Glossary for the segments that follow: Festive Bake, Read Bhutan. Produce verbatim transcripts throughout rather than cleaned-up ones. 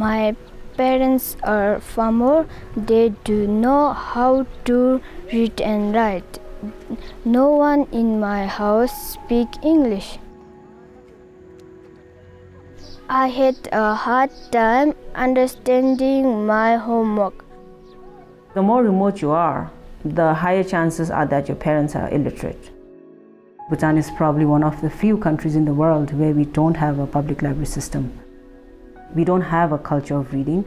My parents are farmers. They do know how to read and write. No one in my house speaks English. I had a hard time understanding my homework. The more remote you are, the higher chances are that your parents are illiterate. Bhutan is probably one of the few countries in the world where we don't have a public library system. We don't have a culture of reading.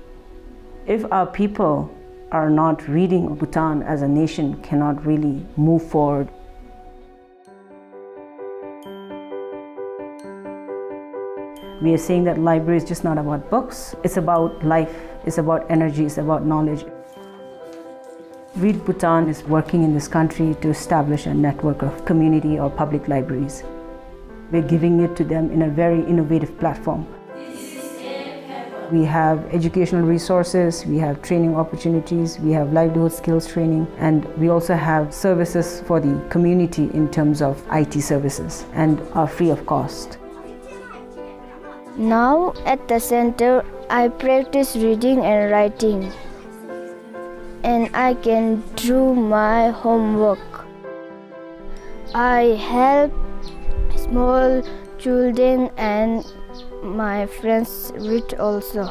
If our people are not reading, Bhutan as a nation cannot really move forward. We are saying that library is just not about books, it's about life, it's about energy, it's about knowledge. Read Bhutan is working in this country to establish a network of community or public libraries. We're giving it to them in a very innovative platform. We have educational resources, we have training opportunities, we have livelihood skills training, and we also have services for the community in terms of I T services and are free of cost. Now at the center, I practice reading and writing, and I can do my homework. I help small children and my friends read also.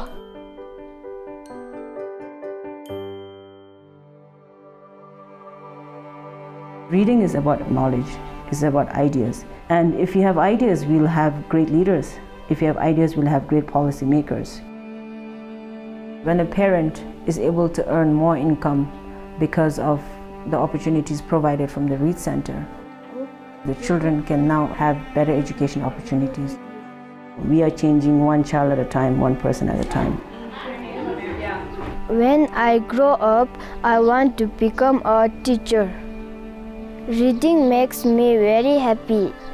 Reading is about knowledge, it's about ideas. And if you have ideas, we'll have great leaders. If you have ideas, we'll have great policymakers. When a parent is able to earn more income because of the opportunities provided from the Read Center, the children can now have better education opportunities. We are changing one child at a time, one person at a time. When I grow up, I want to become a teacher. Reading makes me very happy.